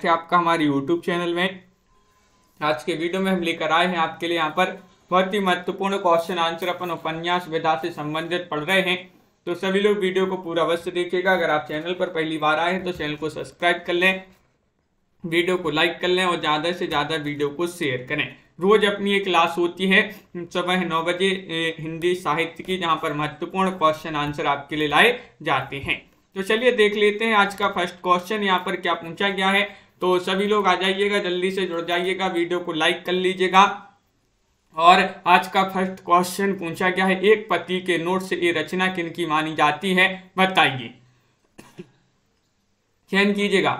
स्वागत है आपका हमारे YouTube चैनल में। आज के वीडियो में हम लेकर आए हैं आपके लिए यहाँ पर बहुत ही महत्वपूर्ण क्वेश्चन आंसर। अपन उपन्यास विधा से संबंधित पढ़ रहे हैं, तो सभी लोग वीडियो को पूरा अवश्य देखिएगा। अगर आप चैनल पर पहली बार आए हैं तो चैनल को सब्सक्राइब कर लें, वीडियो को लाइक कर लें और ज़्यादा से ज़्यादा वीडियो को शेयर करें। रोज अपनी एक क्लास होती है सुबह 9 बजे हिंदी साहित्य की, जहाँ पर महत्वपूर्ण क्वेश्चन आंसर आपके लिए लाए जाते हैं। तो चलिए देख लेते हैं आज का फर्स्ट क्वेश्चन, यहाँ पर क्या पूछा गया है। तो सभी लोग आ जाइएगा, जल्दी से जुड़ जाइएगा, वीडियो को लाइक कर लीजिएगा। और आज का फर्स्ट क्वेश्चन पूछा गया है, एक पति के नोट से ये रचना किनकी मानी जाती है, बताइए। चयन कीजिएगा।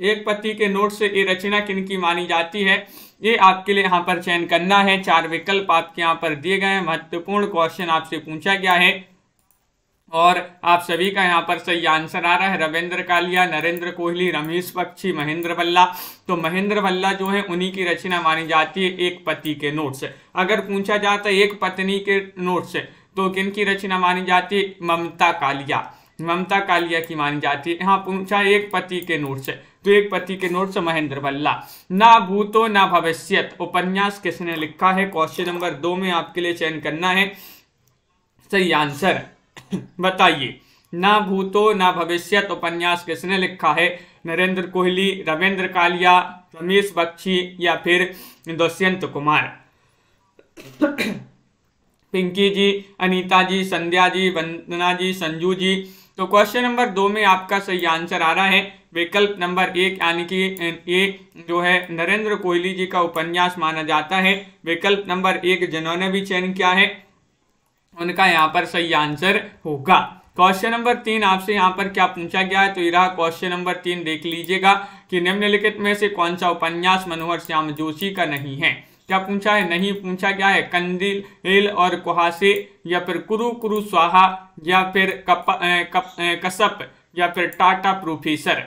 एक पति के नोट से ये रचना किनकी मानी जाती है, ये आपके लिए यहाँ पर चयन करना है। 4 विकल्प आपके यहाँ पर दिए गए हैं। महत्वपूर्ण क्वेश्चन आपसे पूछा गया है और आप सभी का यहाँ पर सही आंसर आ रहा है। रविंद्र कालिया, नरेंद्र कोहली, रमेश बख्शी, महेंद्र भल्ला। तो महेंद्र भल्ला जो है उन्हीं की रचना मानी जाती है, एक पति के नोट से। अगर पूछा जाता है एक पत्नी के नोट से तो किनकी रचना मानी जाती है, ममता कालिया की मानी जाती है। यहाँ पूछा एक पति के नोट से, तो एक पति के नोट से महेंद्र भल्ला। ना भूतो ना भविष्यत उपन्यास किसने लिखा है, क्वेश्चन नंबर 2 में आपके लिए चयन करना है। सही आंसर बताइए। ना भूतो ना भविष्यत उपन्यास किसने लिखा है, नरेंद्र कोहली, रविंद्र कालिया, रमेश बख्शी या फिर दुष्यंत कुमार। पिंकी जी, अनीता जी, संध्या जी, वंदना जी, संजू जी। तो क्वेश्चन नंबर 2 में आपका सही आंसर आ रहा है विकल्प नंबर 1, यानी कि ये जो है नरेंद्र कोहली जी का उपन्यास माना जाता है। विकल्प नंबर 1 जिन्होंने भी चयन किया है उनका यहाँ पर सही आंसर होगा। क्वेश्चन नंबर 3 आपसे यहाँ पर क्या पूछा गया है, तो ये रहा क्वेश्चन नंबर 3, देख लीजिएगा कि निम्नलिखित में से कौन सा उपन्यास मनोहर श्याम जोशी का नहीं है। क्या पूछा है, नहीं पूछा गया है। कंदील और कुहासे या फिर कुरु कुरु स्वाहा या फिर कसप या फिर टाटा प्रोफेसर।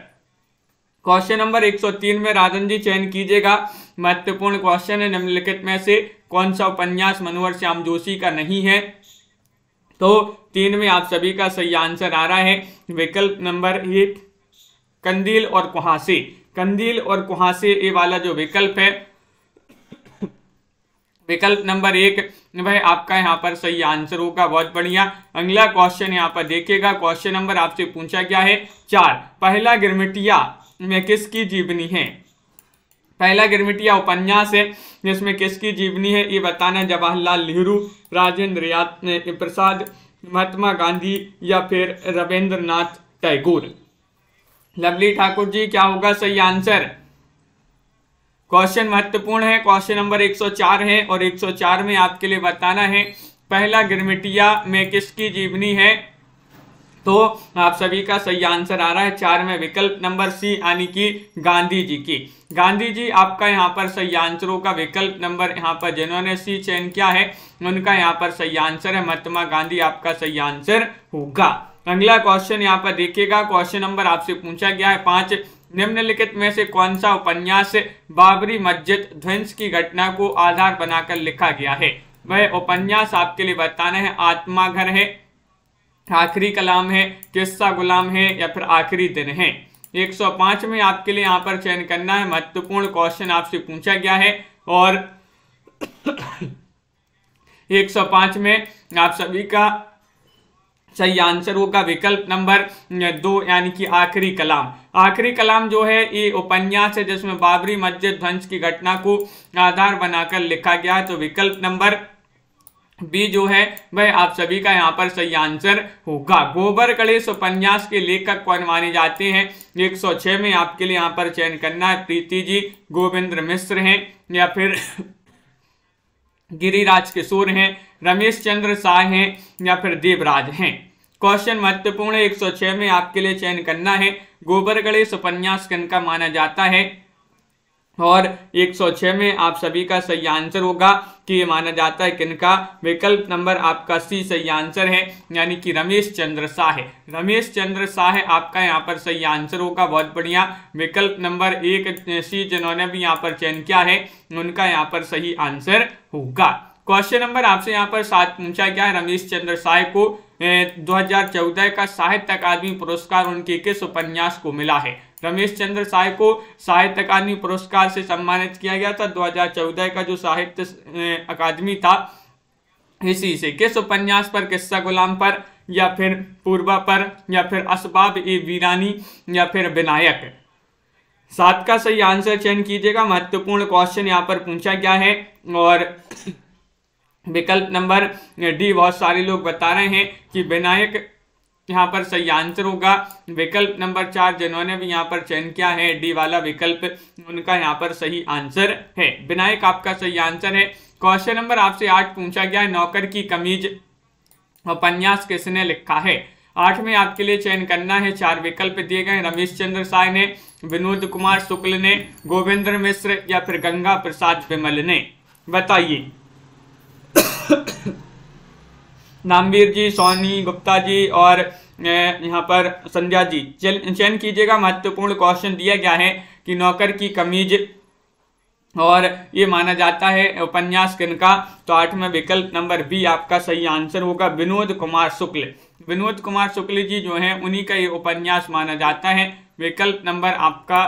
क्वेश्चन नंबर 103 में राजन जी चयन कीजिएगा। महत्वपूर्ण क्वेश्चन है, निम्नलिखित में से कौन सा उपन्यास मनोहर श्याम जोशी का नहीं है। तो 3 में आप सभी का सही आंसर आ रहा है। विकल्प नंबर 1 कंदील और कुहासे। कंदील और कुहासे ये वाला जो विकल्प है, विकल्प नंबर 1 वह आपका यहाँ पर सही आंसर होगा। बहुत बढ़िया। अगला क्वेश्चन यहाँ पर देखिएगा। क्वेश्चन नंबर आपसे पूछा गया है 4, पहला गिरमिटिया में किसकी जीवनी है। पहला गिरमिटिया उपन्यास है जिसमें किसकी जीवनी है ये बताना। जवाहरलाल नेहरू, राजेंद्र प्रसाद, महात्मा गांधी या फिर रविंद्रनाथ टैगोर। लवली ठाकुर जी, क्या होगा सही आंसर। क्वेश्चन महत्वपूर्ण है। क्वेश्चन नंबर 104 है और 104 में आपके लिए बताना है पहला गिरमिटिया में किसकी जीवनी है। तो आप सभी का सही आंसर आ रहा है 4 में। विकल्प नंबर सी यानी कि गांधी जी की। गांधी जी आपका यहाँ पर सही आंसर होगा। विकल्प नंबर यहाँ पर जिन्होंने सी चयन किया है उनका यहाँ पर सही आंसर है। महात्मा गांधी आपका सही आंसर होगा। अगला क्वेश्चन यहाँ पर देखिएगा। क्वेश्चन नंबर आपसे पूछा गया है 5, निम्नलिखित में से कौन सा उपन्यास बाबरी मस्जिद ध्वंस की घटना को आधार बनाकर लिखा गया है। वह उपन्यास आपके लिए बताना है। आत्माघर है, आखिरी कलाम है, किस्सा गुलाम है या फिर आखिरी दिन है। 105 में आपके लिए यहाँ पर चयन करना है। महत्वपूर्ण क्वेश्चन आपसे पूछा गया है और 105 में आप सभी का सही आंसर होगा। विकल्प नंबर 2 यानी कि आखिरी कलाम। आखिरी कलाम जो है ये उपन्यास है जिसमें बाबरी मस्जिद ध्वंस की घटना को आधार बनाकर लिखा गया है। तो विकल्प नंबर बी जो है वह आप सभी का यहाँ पर सही आंसर होगा। गोबर गणेश उपन्यास के लेखक कौन माने जाते हैं। 106 में आपके लिए यहाँ पर चयन करना है। प्रीति जी, गोविंद मिश्र हैं या फिर गिरिराज किशोर हैं, रमेश चंद्र शाह हैं या फिर देवराज हैं। क्वेश्चन महत्वपूर्ण 106 में आपके लिए चयन करना है। गोबर गणेश उपन्यास किनका माना जाता है और 106 में आप सभी का सही आंसर होगा कि ये माना जाता है किनका। विकल्प नंबर आपका सी सही आंसर है, यानी कि रमेश चंद्र शाह है। रमेश चंद्र शाह आपका यहाँ पर सही आंसर होगा। बहुत बढ़िया। विकल्प नंबर 1 सी जिन्होंने भी यहाँ पर चयन किया है उनका यहाँ पर सही आंसर होगा। क्वेश्चन नंबर आपसे यहाँ पर 7 पूछा गया है, रमेश चंद्र साय को 2014 का साहित्य अकादमी पुरस्कार उनके किस उपन्यास को मिला है। रमेश चंद्र साय को साहित्य अकादमी पुरस्कार से सम्मानित किया गया था 2014 का जो साहित्य अकादमी था, इसी से किस उपन्यास पर, किस्सा गुलाम पर या फिर पूर्वा पर या फिर असबाब ए वीरानी या फिर विनायक। 7 का सही आंसर चयन कीजिएगा, महत्वपूर्ण क्वेश्चन यहाँ पर पूछा गया है और विकल्प नंबर डी बहुत सारे लोग बता रहे हैं कि विनायक यहाँ पर सही आंसर होगा। विकल्प नंबर 4 जिन्होंने भी यहाँ पर चयन किया है डी वाला विकल्प, उनका यहाँ पर सही आंसर है विनायक, आपका सही आंसर है। क्वेश्चन नंबर आपसे 8 पूछा गया है, नौकर की कमीज उपन्यास किसने लिखा है। 8 में आपके लिए चयन करना है, 4 विकल्प दिए गए, रमेश चंद्र साय ने, विनोद कुमार शुक्ल ने, गोविंद्र मिश्र या फिर गंगा प्रसाद विमल ने। बताइए नामवीर जी, सोनी गुप्ता जी और यहाँ पर संध्या जी, चयन कीजिएगा। महत्वपूर्ण क्वेश्चन दिया गया है कि नौकर की कमीज और ये माना जाता है उपन्यास किनका, तो 8 में विकल्प नंबर बी आपका सही आंसर होगा, विनोद कुमार शुक्ल। विनोद कुमार शुक्ल जी जो हैं उन्हीं का ये उपन्यास माना जाता है। विकल्प नंबर आपका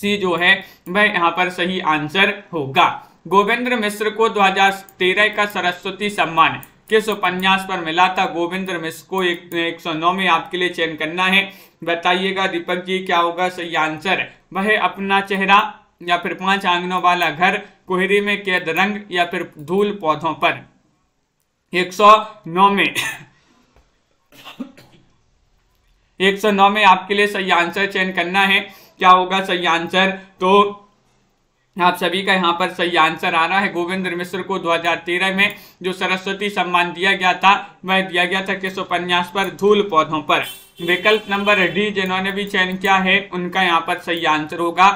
सी जो है वह यहाँ पर सही आंसर होगा। गोविंद्र मिश्र को 2013 का सरस्वती सम्मान किस उपन्यास पर मिला था। गोविंद्र मिश्र को 109 में आपके लिए चयन करना है, बताइएगा दीपक जी क्या होगा सही आंसर। वह अपना चेहरा या फिर 5 आंगनों वाला घर, कोहरे में कैद रंग या फिर धूल पौधों पर। 109 में 109 में आपके लिए सही आंसर चयन करना है, क्या होगा सही आंसर। तो आप सभी का यहाँ पर सही आंसर आ रहा है। गोविंद्र मिश्र को 2013 में जो सरस्वती सम्मान दिया गया था वह दिया गया था किस उपन्यास पर, धूल पौधों पर। विकल्प नंबर डी जिन्होंने भी चयन किया है उनका यहाँ पर सही आंसर होगा,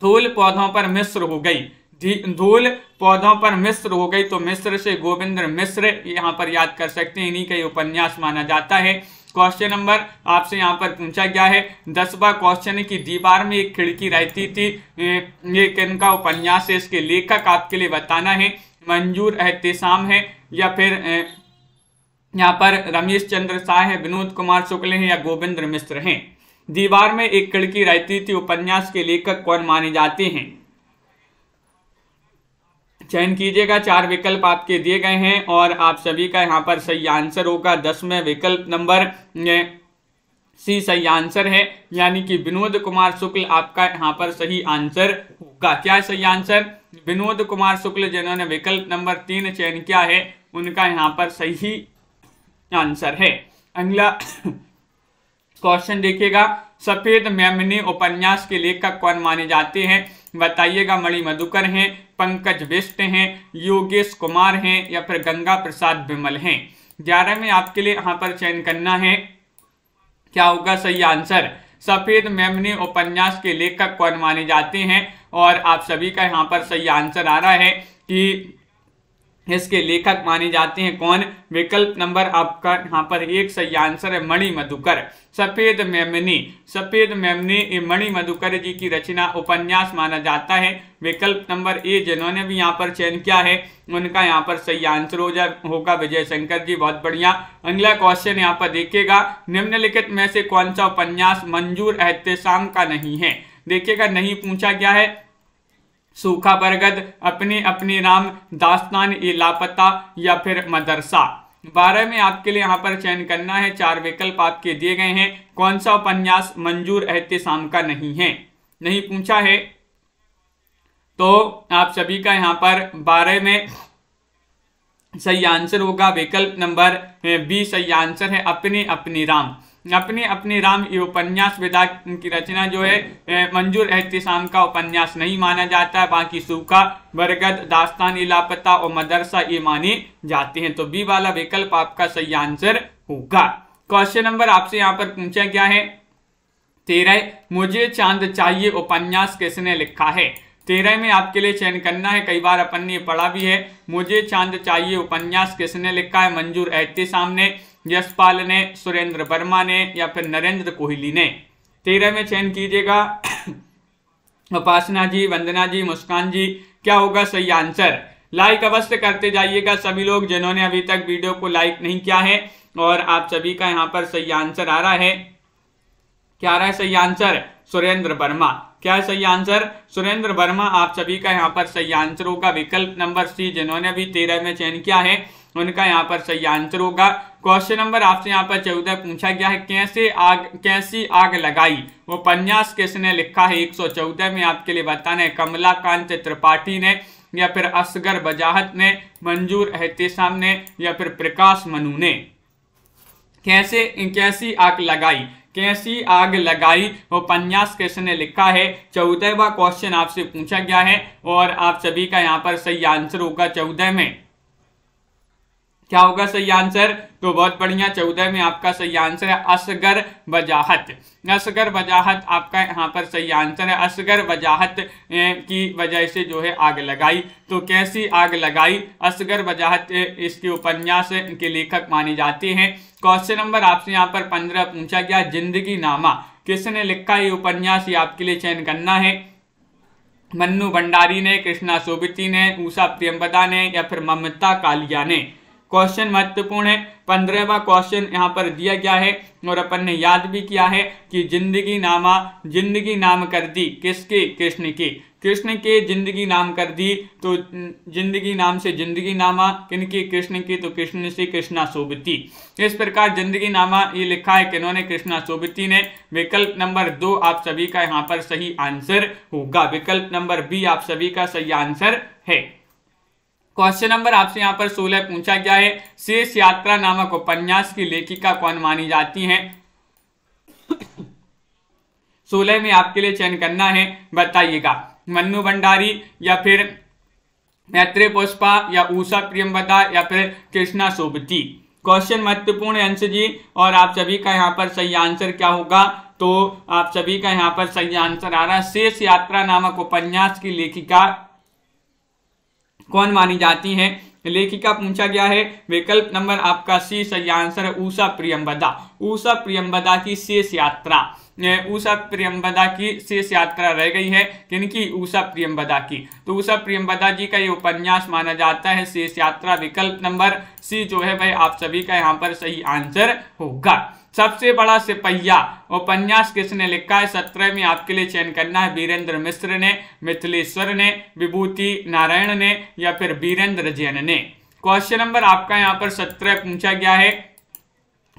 धूल पौधों पर मिश्र हो गई। धूल पौधों पर मिश्र हो गई, तो मिश्र से गोविंद्र मिश्र यहाँ पर याद कर सकते हैं, इन्हीं का ये उपन्यास माना जाता है। क्वेश्चन नंबर आपसे यहाँ पर पूछा गया है 10वां क्वेश्चन है कि दीवार में एक खिड़की रहती थी, ये किनका उपन्यास है, इसके लेखक आपके लिए बताना है। मंजूर एहतेशाम है या फिर यहाँ पर रमेश चंद्र शाह है, विनोद कुमार शुक्ल हैं या गोविंद्र मिश्र हैं। दीवार में एक खिड़की रहती थी उपन्यास के लेखक कौन माने जाते हैं, चयन कीजिएगा। 4 विकल्प आपके दिए गए हैं और आप सभी का यहाँ पर सही आंसर होगा 10 में विकल्प नंबर सी सही आंसर है, यानी कि विनोद कुमार शुक्ल आपका यहाँ पर सही आंसर होगा। क्या सही आंसर, विनोद कुमार शुक्ल जिन्होंने विकल्प नंबर 3 चयन किया है उनका यहाँ पर सही आंसर है। अगला क्वेश्चन देखिएगा, सफेद मेमने उपन्यास के लेखक कौन माने जाते हैं, बताइएगा। मणि मधुकर हैं, पंकज बिष्ट हैं, योगेश कुमार हैं या फिर गंगा प्रसाद विमल हैं। 11 में आपके लिए यहाँ पर चयन करना है, क्या होगा सही आंसर। सफेद मेमने उपन्यास के लेखक कौन माने जाते हैं और आप सभी का यहाँ पर सही आंसर आ रहा है कि इसके लेखक माने जाते हैं कौन। विकल्प नंबर आपका यहाँ पर 1 सही आंसर है, मणि मधुकर। सफेद मेमने, सफेद मेमने मणि मधुकर जी की रचना उपन्यास माना जाता है। विकल्प नंबर ए जिन्होंने भी यहाँ पर चयन किया है उनका यहाँ पर सही आंसर होगा, विजय शंकर जी बहुत बढ़िया। अगला क्वेश्चन यहाँ पर देखिएगा, निम्नलिखित में से कौन सा उपन्यास मंजूर एहतेशाम का नहीं है। देखिएगा नहीं पूछा गया है, सूखा बरगद, अपने अपने राम, दास्तान ए लापता या फिर मदरसा। 12 में आपके लिए यहाँ पर चयन करना है, 4 विकल्प आपके दिए गए हैं। कौन सा उपन्यास मंजूर एहतेशाम का नहीं है, नहीं पूछा है, तो आप सभी का यहाँ पर 12 में सही आंसर होगा। विकल्प नंबर बी सही आंसर है, अपने अपने राम। अपने अपने राम ये उपन्यास विधा की रचना जो है मंजूर एहतेशाम का उपन्यास नहीं माना जाता है। बाकी सूखा बरगद, दास्तान ए लापता और मदरसा ये माने जाते हैं, तो बी वाला विकल्प आपका सही आंसर होगा। क्वेश्चन नंबर आपसे यहाँ पर पूछा गया है 13, मुझे चांद चाहिए उपन्यास किसने लिखा है। 13 में आपके लिए चयन करना है, कई बार अपन ने पढ़ा भी है। मुझे चांद चाहिए उपन्यास किसने लिखा है, मंजूर एहतेशाम ने, यशपाल ने, सुरेंद्र वर्मा ने या फिर नरेंद्र कोहली ने। 13 में चयन कीजिएगा। उपासना जी, वंदना जी, मुस्कान जी, क्या होगा सही आंसर। लाइक अवश्य करते जाइएगा सभी लोग जिन्होंने अभी तक वीडियो को लाइक नहीं किया है। और आप सभी का यहाँ पर सही आंसर आ रहा है, क्या आ रहा है सही आंसर? सुरेंद्र वर्मा। क्या है सही आंसर? सुरेंद्र वर्मा। आप सभी का यहाँ पर सही आंसर होगा विकल्प नंबर सी, जिन्होंने अभी 13 में चयन किया है उनका यहाँ पर सही आंसर होगा। क्वेश्चन नंबर आपसे यहाँ पर 14 पूछा गया है, कैसी आग लगाई, वो उपन्यास किसने लिखा है? 114 में आपके लिए बताना है, कमलाकांत त्रिपाठी ने, या फिर असगर वजाहत ने, मंजूर एहतेशाम ने, या फिर प्रकाश मनु ने। कैसी आग लगाई उपन्यास किसने लिखा है, 14वां क्वेश्चन आपसे पूछा गया है। और आप सभी का यहाँ पर सही आंसर होगा 14 में, क्या होगा सही आंसर? तो बहुत बढ़िया, 14 में आपका सही आंसर है असगर वजाहत। असगर वजाहत आपका यहाँ पर सही आंसर है, असगर वजाहत की वजह से जो है आग लगाई। तो कैसी आग लगाई, असगर वजाहत इसके उपन्यास के लेखक माने जाते हैं। क्वेश्चन नंबर आपसे यहाँ पर 15 पूछा गया, जिंदगी नामा किसने लिखा ये उपन्यास? ये आपके लिए चयन करना है, मन्नू भंडारी ने, कृष्णा सोबती ने, उषा प्रियंवदा ने, या फिर ममता कालिया ने। क्वेश्चन महत्वपूर्ण है, 15वां क्वेश्चन यहाँ पर दिया गया है और अपन ने याद भी किया है कि जिंदगी नाम कर दी किसके? कृष्ण के जिंदगी नाम कर दी। तो जिंदगी नाम से जिंदगी नामा, किनकी? कृष्ण की। तो कृष्ण से कृष्णा सोबती। इस प्रकार जिंदगी नामा ये लिखा है किन्होंने? कृष्णा सोबती ने। विकल्प नंबर 2 आप सभी का यहाँ पर सही आंसर होगा, विकल्प नंबर बी आप सभी का सही आंसर है। क्वेश्चन नंबर आपसे यहाँ पर 16 पूछा गया है, शेष यात्रा नामक उपन्यास की लेखिका कौन मानी जाती हैं? 16 में आपके लिए चयन करना है, बताइएगा, मन्नू भंडारी, या फिर मैत्री पुष्पा, या उषा प्रियंवदा, या फिर कृष्णा सोबती। क्वेश्चन महत्वपूर्ण है अंश जी। और आप सभी का यहाँ पर सही आंसर क्या होगा? तो आप सभी का यहाँ पर सही आंसर आ रहा है, शेष यात्रा नामक उपन्यास की लेखिका कौन मानी जाती है? लेखिका पूछा गया है, विकल्प नंबर आपका सी सही आंसर है, उषा प्रियंवदा। उषा प्रियंवदा की शेष यात्रा, उषा प्रियंवदा की शेष यात्रा रह गई है, किनकी? उषा प्रियंवदा की। तो उषा प्रियंवदा जी का ये उपन्यास माना जाता है शेष यात्रा। विकल्प नंबर सी जो है भाई आप सभी का यहाँ पर सही आंसर होगा। सबसे बड़ा सिपहिया उपन्यास किसने लिखा है? 17 में आपके लिए चयन करना है, वीरेंद्र मिश्र ने, मिथिलेश्वर ने, विभूति नारायण ने, या फिर वीरेंद्र जैन ने। क्वेश्चन नंबर आपका यहाँ पर 17 पूछा गया है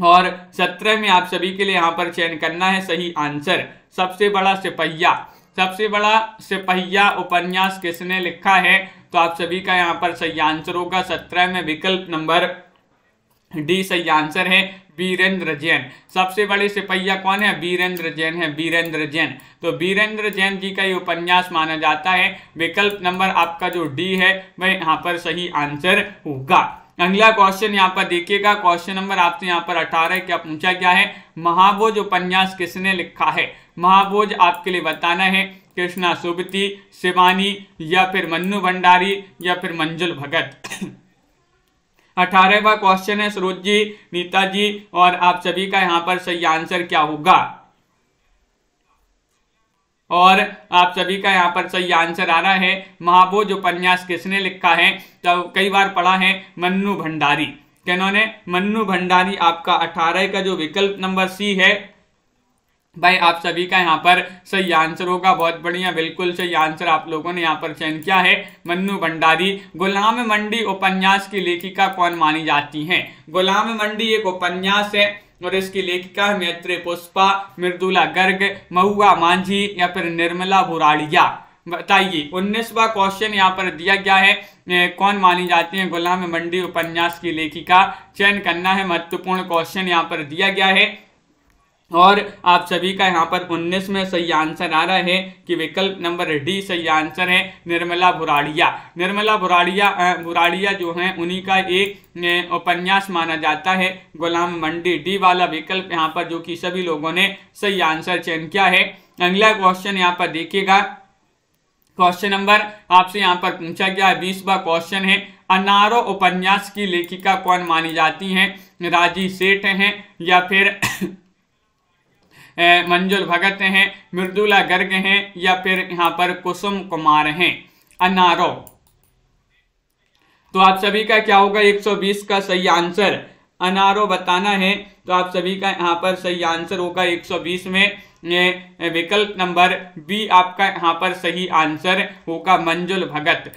और 17 में आप सभी के लिए यहाँ पर चयन करना है सही आंसर, सबसे बड़ा सिपहिया। सबसे बड़ा सिपहिया उपन्यास किसने लिखा है? तो आप सभी का यहाँ पर सही आंसर होगा 17 में, विकल्प नंबर डी सही आंसर है, वीरेंद्र जैन। सबसे बड़े सिपहिया कौन है? वीरेंद्र जैन है, वीरेंद्र जैन। तो वीरेंद्र जैन जी का ये उपन्यास माना जाता है। विकल्प नंबर आपका जो डी है वह यहाँ पर सही आंसर होगा। अगला क्वेश्चन यहाँ पर देखिएगा, क्वेश्चन नंबर आपसे यहाँ पर 18 क्या पूछा गया है, महाभोज उपन्यास किसने लिखा है? महाभोज आपके लिए बताना है, कृष्णा सोबती, शिवानी, या फिर मन्नू भंडारी, या फिर मंजुल भगत। 18वां क्वेश्चन है सरोज जी, नीता जी। और आप सभी का यहाँ पर सही आंसर क्या होगा? और आप सभी का यहाँ पर सही आंसर आ रहा है, महाभोज उपन्यास किसने लिखा है? तो कई बार पढ़ा है, मन्नू भंडारी। किन्होंने? मन्नू भंडारी। आपका 18 का जो विकल्प नंबर सी है भाई आप सभी का यहाँ पर सही आंसर होगा। बहुत बढ़िया, बिल्कुल सही आंसर आप लोगों ने यहाँ पर चयन किया है, मन्नू भंडारी। गुलाम मंडी उपन्यास की लेखिका कौन मानी जाती हैं? गुलाम मंडी एक उपन्यास है और इसकी लेखिका है मैत्री पुष्पा, मृदुला गर्ग, महुआ मांझी, या फिर निर्मला भुराड़िया। बताइए, 19वां क्वेश्चन यहाँ पर दिया गया है, कौन मानी जाती है गुलाम मंडी उपन्यास की लेखिका? चयन करना है, महत्वपूर्ण क्वेश्चन यहाँ पर दिया गया है। और आप सभी का यहाँ पर 19 में सही आंसर आ रहा है कि विकल्प नंबर डी सही आंसर है, निर्मला भुराड़िया। निर्मला भुराड़िया जो हैं उन्हीं का एक उपन्यास माना जाता है गुलाम मंडी। डी वाला विकल्प यहाँ पर जो कि सभी लोगों ने सही आंसर चयन किया है। अगला क्वेश्चन यहाँ पर देखिएगा, क्वेश्चन नंबर आपसे यहाँ पर पूछा गया है, 20वां क्वेश्चन है, अनारो उपन्यास की लेखिका कौन मानी जाती हैं? राजी सेठ हैं, या फिर मंजुल भगत हैं, मृदुला गर्ग हैं, या फिर यहाँ पर कुसुम कुमार हैं? अनारो तो आप सभी का क्या होगा 120 का सही आंसर। अनारो बताना है तो आप सभी का यहाँ पर सही आंसर होगा 120 में विकल्प नंबर बी आपका यहाँ पर सही आंसर होगा। मंजुल भगत,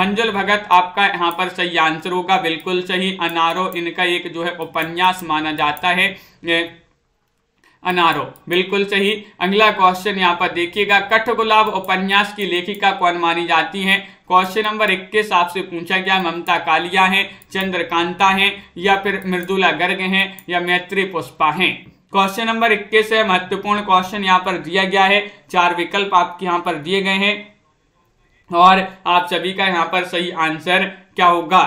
मंजुल भगत आपका यहाँ पर सही आंसर होगा, बिल्कुल सही। अनारो इनका एक जो है उपन्यास माना जाता है, अनारो बिल्कुल सही। अगला क्वेश्चन यहाँ पर देखिएगा, कठगुलाब उपन्यास की लेखिका कौन मानी जाती हैं। क्वेश्चन नंबर 21 आपसे पूछा गया, ममता कालिया हैं, चंद्रकांता हैं, या फिर मृदुला गर्ग हैं, या मैत्री पुष्पा हैं। क्वेश्चन नंबर 21 है, महत्वपूर्ण क्वेश्चन यहाँ पर दिया गया है। चार विकल्प आपके यहाँ पर दिए गए हैं और आप सभी का यहाँ पर सही आंसर क्या होगा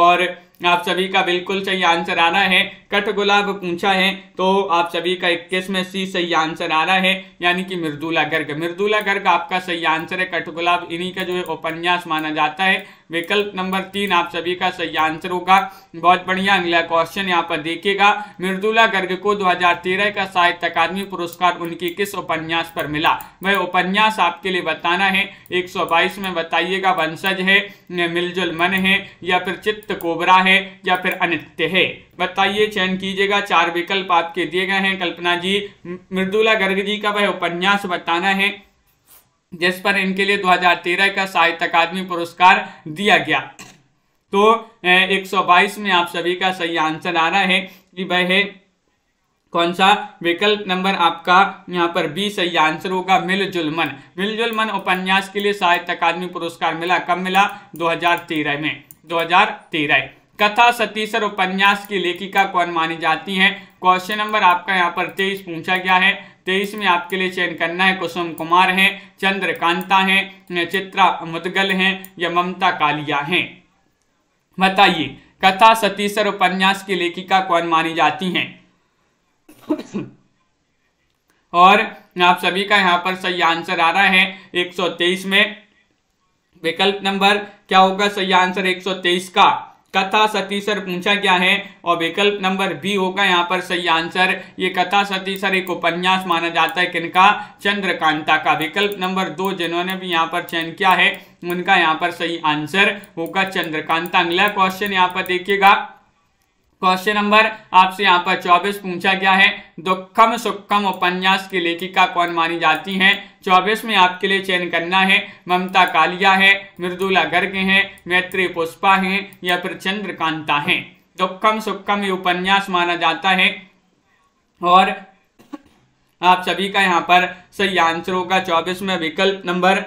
और आप सभी का बिल्कुल सही आंसर आ रहा है। कठगुलाब पूछा है तो आप सभी का 21 में सी सही आंसर आ रहा है, यानी कि मृदुला गर्ग। मृदुला गर्ग आपका सही आंसर है। कठगुलाब इन्हीं का जो है उपन्यास माना जाता है। विकल्प नंबर 3 आप सभी का सही आंसर होगा, बहुत बढ़िया। अगला क्वेश्चन यहाँ पर देखिएगा, मृदुला गर्ग को 2013 का साहित्य अकादमी पुरस्कार उनके किस उपन्यास पर मिला। वह उपन्यास आपके लिए बताना है। 122 में बताइएगा, वंशज है, मिलजुल मन है, या फिर चित्त कोबरा है, या फिर अनित्य है। बताइए, चयन कीजिएगा। चार विकल्प आपके दिए गए हैं। कल्पना जी, मृदुला गर्ग जी का वह उपन्यास बताना है जिस पर इनके लिए 2013 का साहित्य अकादमी पुरस्कार दिया गया। तो 122 में आप सभी का सही आंसर आ रहा है कि वह है कौन सा विकल्प नंबर आपका यहाँ पर बी सही आंसर होगा, मिलजुल मन। मिलजुल मन उपन्यास के लिए साहित्य अकादमी पुरस्कार मिला। कब मिला? 2013 में। 2013। कथा सतीसर उपन्यास की लेखिका कौन मानी जाती हैं। क्वेश्चन नंबर आपका यहाँ पर 23 पूछा गया है। 23 में आपके लिए चयन करना है, कुसुम कुमार हैं, चंद्रकांता हैं, चित्रा मुदगल हैं, या ममता कालिया हैं। बताइए, कथा सतीसर उपन्यास की लेखिका कौन मानी जाती हैं और आप सभी का यहाँ पर सही आंसर आ रहा है 123 में। विकल्प नंबर क्या होगा सही आंसर 123 का? कथा सतीसर पूछा गया है और विकल्प नंबर बी होगा यहाँ पर सही आंसर। ये कथा सतीसर एक उपन्यास माना जाता है, किनका? चंद्रकांता का। विकल्प नंबर 2 जिन्होंने भी यहाँ पर चयन किया है उनका यहाँ पर सही आंसर होगा चंद्रकांता। अगला क्वेश्चन यहाँ पर देखिएगा, क्वेश्चन नंबर आपसे यहाँ पर 24 पूछा गया है, दुखम सुखम उपन्यास की लेखिका कौन मानी जाती हैं। 24 में आपके लिए चयन करना है, ममता कालिया है, मृदुला गर्ग है, मैत्री पुष्पा हैं, या फिर चंद्रकांता हैं। दुखम सुखम ये उपन्यास माना जाता है और आप सभी का यहाँ पर सही आंसर होगा 24 में। विकल्प नंबर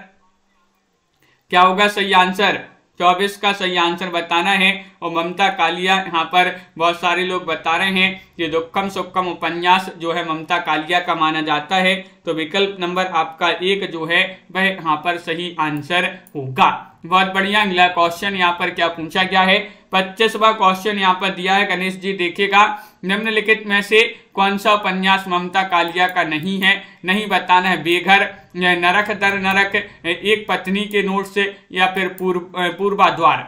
क्या होगा सही आंसर? 24 का सही आंसर बताना है और ममता कालिया यहाँ पर बहुत सारे लोग बता रहे हैं कि दुखम सुखम उपन्यास जो है ममता कालिया का माना जाता है। तो विकल्प नंबर आपका 1 जो है वह यहाँ पर सही आंसर होगा। बहुत बढ़िया। अगला क्वेश्चन यहाँ पर क्या पूछा गया है, 25वां क्वेश्चन यहाँ पर दिया है। गणेश जी देखिएगा, निम्नलिखित में से कौन सा उपन्यास ममता कालिया का नहीं है। नहीं बताना है, बेघर, नरक दर नरक, एक पत्नी के नोट से, या फिर पूर्वाद्वार।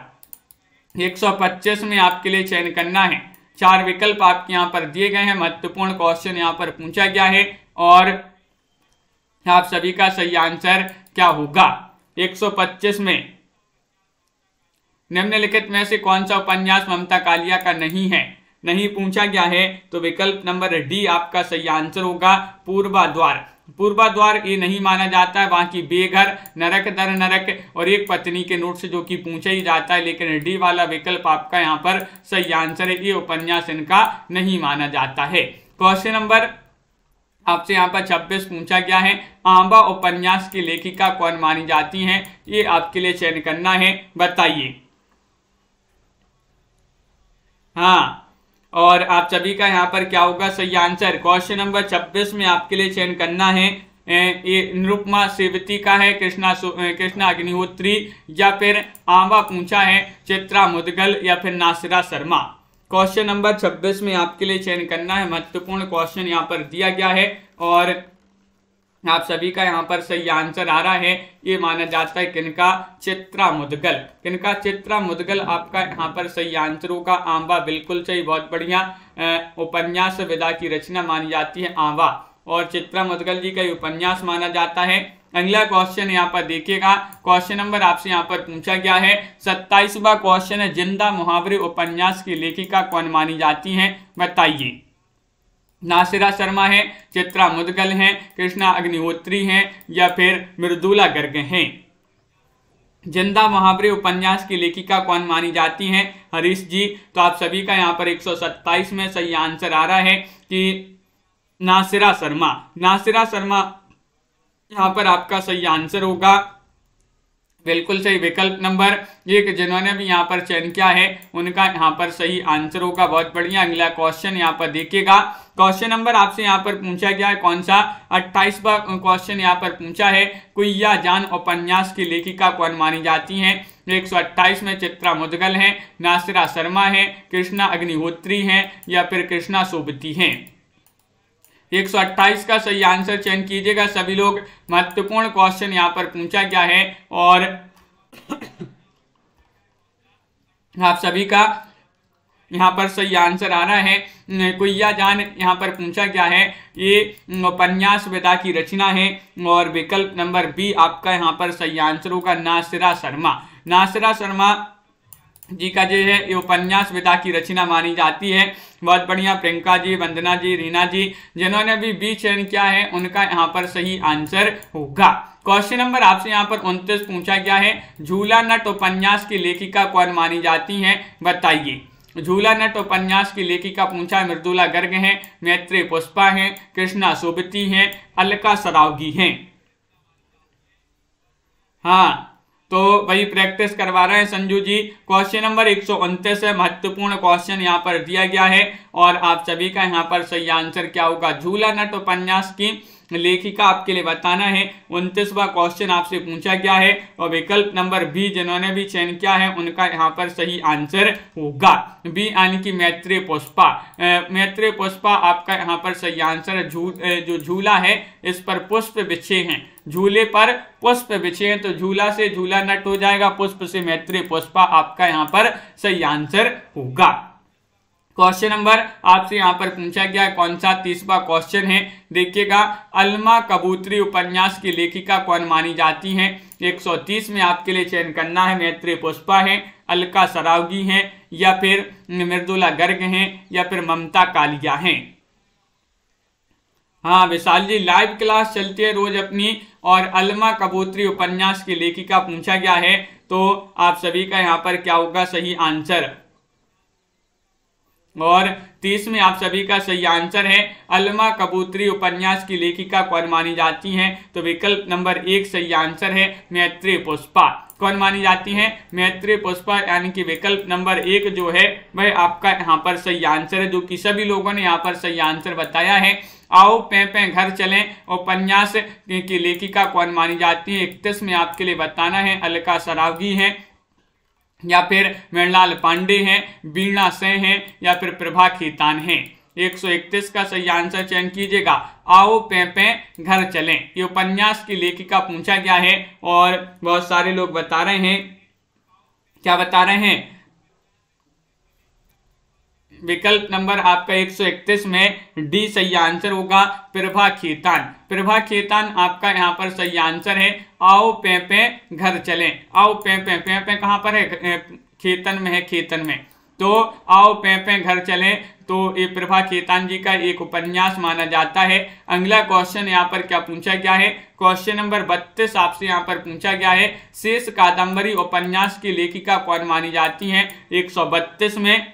125 में आपके लिए चयन करना है। चार विकल्प आपके यहाँ पर दिए गए हैं। महत्वपूर्ण क्वेश्चन यहाँ पर पूछा गया है और आप सभी का सही आंसर क्या होगा 125 में। निम्नलिखित में से कौन सा उपन्यास ममता कालिया का नहीं है। नहीं पूछा गया है तो विकल्प नंबर डी आपका सही आंसर होगा, पूर्वाद्वार। पूर्वाद्वार ये नहीं माना जाता है, बाकी बेघर, नरक दर नरक और एक पत्नी के नोट से जो कि पूछा ही जाता है, लेकिन डी वाला विकल्प आपका यहाँ पर सही आंसर है। ये उपन्यास इनका नहीं माना जाता है। क्वेश्चन नंबर आपसे यहाँ पर 26 पूछा गया है, आंबा उपन्यास की लेखिका कौन मानी जाती हैं। ये आपके लिए चयन करना है, बताइए। हाँ, और आप सभी का यहाँ पर क्या होगा सही आंसर। क्वेश्चन नंबर 26 में आपके लिए चयन करना है, ये निरुपमा सेवती का है, कृष्णा अग्निहोत्री, या फिर आंबा पूछा है, चित्रा मुदगल, या फिर नासिरा शर्मा। क्वेश्चन नंबर 26 में आपके लिए चयन करना है। महत्वपूर्ण क्वेश्चन यहाँ पर दिया गया है और आप सभी का यहाँ पर सही आंसर आ रहा है। ये माना जाता है किनका? चित्रा मुदगल। किनका? चित्रा मुदगल आपका यहाँ पर सही आंसर होगा। आंबा बिल्कुल सही, बहुत बढ़िया। उपन्यास विधा की रचना मानी जाती है आंबा और चित्रा मुदगल जी का उपन्यास माना जाता है। अगला क्वेश्चन यहाँ पर देखिएगा, क्वेश्चन नंबर आपसे यहाँ पर पूछा गया है 27वां क्वेश्चन है, जिंदा मुहावरे उपन्यास की लेखिका कौन मानी जाती हैं बताइए। नासिरा शर्मा है, चित्रा मुदगल हैं, कृष्णा अग्निहोत्री हैं या फिर मृदुला गर्ग हैं। जिंदा महावरे उपन्यास की लेखिका कौन मानी जाती हैं हरीश जी, तो आप सभी का यहाँ पर 127 में सही आंसर आ रहा है कि नासिरा शर्मा। नासिरा शर्मा यहाँ पर आपका सही आंसर होगा, बिल्कुल सही विकल्प नंबर 1 जिन्होंने भी यहाँ पर चयन किया है उनका यहाँ पर सही आंसर होगा। बहुत बढ़िया। अगला क्वेश्चन यहाँ पर देखिएगा, क्वेश्चन नंबर आपसे यहाँ पर पूछा गया है कौन सा, 28वां क्वेश्चन यहाँ पर पूछा है कुइया जान उपन्यास की लेखिका कौन मानी जाती हैं। 128 में चित्रा मुदगल हैं, नासिरा शर्मा हैं, कृष्णा अग्निहोत्री हैं या फिर कृष्णा सोबती हैं। 128 का सही आंसर चयन कीजिएगा सभी लोग, महत्वपूर्ण क्वेश्चन यहाँ पर पूछा गया है और आप सभी का यहाँ पर सही आंसर आ रहा है। कुइया जान यहाँ पर पूछा गया है, ये उपन्यास विधा की रचना है और विकल्प नंबर B आपका यहाँ पर सही आंसर होगा, नासिरा शर्मा। नासिरा शर्मा जी का जो है ये उपन्यास विधा की रचना मानी जाती है। बहुत बढ़िया प्रियंका जी, वंदना जी, रीना जी, जिन्होंने भी B चयन किया है उनका यहाँ पर सही आंसर होगा। क्वेश्चन नंबर आपसे यहाँ पर 29 पूछा गया है, झूला नट उपन्यास की लेखिका कौन मानी जाती हैं बताइए। झूला नट उपन्यास की लेखिका पूछा है मृदुला गर्ग हैं, मैत्री पुष्पा हैं, कृष्णा सोबती हैं, अलका सरावगी हैं। हाँ तो वही प्रैक्टिस करवा रहे हैं संजू जी। क्वेश्चन नंबर 129 है, महत्वपूर्ण क्वेश्चन यहाँ पर दिया गया है और आप सभी का यहाँ पर सही आंसर क्या होगा, झूला नट उपन्यास की लेखिका आपके लिए बताना है। 29वां क्वेश्चन आपसे पूछा गया है और विकल्प नंबर B जिन्होंने भी चयन किया है उनका यहाँ पर सही आंसर होगा, B यानी कि मैत्री पुष्पा। मैत्री पुष्पा आपका यहाँ पर सही आंसर है। जो झूला है इस पर पुष्प बिछे हैं, झूले पर पुष्प बिछे हैं, तो झूला से झूला नट हो जाएगा, पुष्प से मैत्री पुष्पा आपका यहाँ पर सही आंसर होगा। क्वेश्चन नंबर आपसे यहाँ पर पूछा गया है कौन सा, 30वां क्वेश्चन है देखिएगा, अलमा कबूतरी उपन्यास की लेखिका कौन मानी जाती हैं। 130 में आपके लिए चयन करना है, मैत्री पुष्पा हैं, अलका सरावगी हैं या फिर मृदुला गर्ग हैं या फिर ममता कालिया हैं। हाँ विशाल जी, लाइव क्लास चलती है रोज अपनी और अलमा कबूतरी उपन्यास की लेखिका पूछा गया है, तो आप सभी का यहाँ पर क्या होगा सही आंसर, और 30 में आप सभी का सही आंसर है अलमा कबूतरी उपन्यास की लेखिका कौन मानी जाती हैं, तो विकल्प नंबर 1 सही आंसर है मैत्री पुष्पा। कौन मानी जाती हैं, मैत्री पुष्पा, यानी कि विकल्प नंबर 1 जो है वह आपका यहाँ पर सही आंसर है, जो कि सभी लोगों ने यहाँ पर सही आंसर बताया है। आओ पैपे घर चलें उपन्यास की लेखिका कौन मानी जाती है, 31 में आपके लिए बताना है, अलका सरावगी हैं या फिर मृणाल पांडे हैं, बीणा सिंह हैं या फिर प्रभा खेतान हैं। 131 का सही आंसर चयन कीजिएगा, आओ पैपे घर चलें, ये उपन्यास की लेखिका पूछा गया है और बहुत सारे लोग बता रहे हैं, क्या बता रहे हैं, विकल्प नंबर आपका 131 में D सही आंसर होगा, प्रभा खेतान। प्रभा खेतान आपका यहाँ पर सही आंसर है। आओ पैपे घर चलें, आओ पैपे, पैपे कहाँ पर है, खेतन में है, खेतन में, तो आओ पैपे घर चलें तो ये प्रभा खेतान जी का एक उपन्यास माना जाता है। अगला क्वेश्चन यहाँ पर क्या पूछा गया है, क्वेश्चन नंबर 32 आपसे यहाँ पर पूछा गया है, शेष कादम्बरी उपन्यास की लेखिका कौन मानी जाती हैं। 132 में